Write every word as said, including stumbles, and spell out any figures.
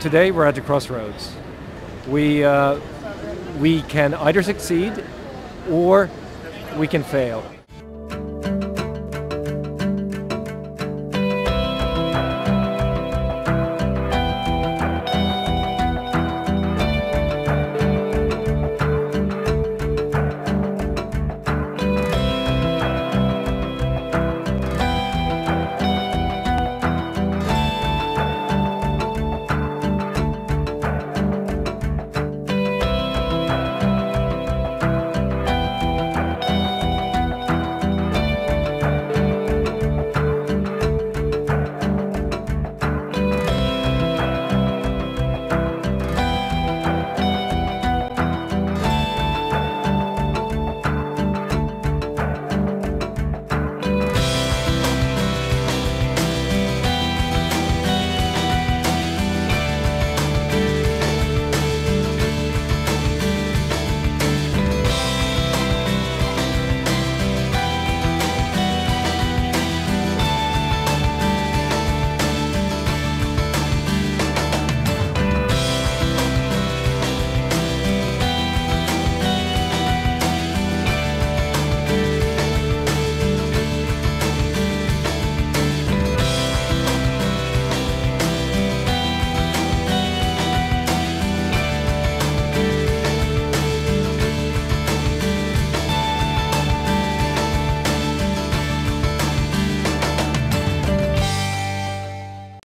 Today we're at the crossroads. We, uh, we can either succeed or we can fail.